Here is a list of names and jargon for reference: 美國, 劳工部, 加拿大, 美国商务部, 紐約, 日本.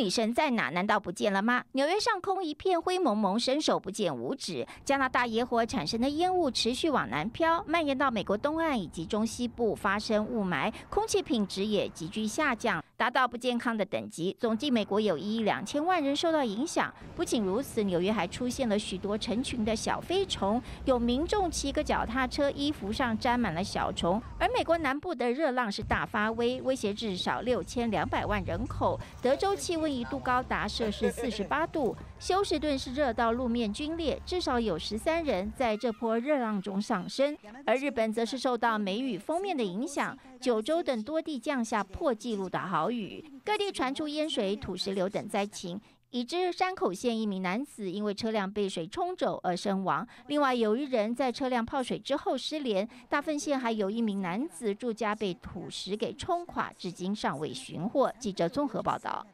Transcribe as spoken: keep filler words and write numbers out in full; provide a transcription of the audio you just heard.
女神在哪？难道不见了吗？纽约上空一片灰蒙蒙，伸手不见五指。加拿大野火产生的烟雾持续往南飘，蔓延到美国东岸以及中西部，发生雾霾，空气品质也急剧下降，达到不健康的等级。总计美国有一亿两千万人受到影响。不仅如此，纽约还出现了许多成群的小飞虫，有民众骑个脚踏车，衣服上沾满了小虫。而美国南部的热浪是大发威，威胁至少六千两百万人口。德州气温一度高达摄氏四十八度，休斯顿是热到路面皲裂，至少有十三人在这波热浪中丧生。而日本则是受到梅雨封面的影响，九州等多地降下破纪录的豪雨，各地传出淹水、土石流等灾情。 已知山口县一名男子因为车辆被水冲走而身亡，另外有一人在车辆泡水之后失联。大分县还有一名男子住家被土石给冲垮，至今尚未寻获。记者综合报道。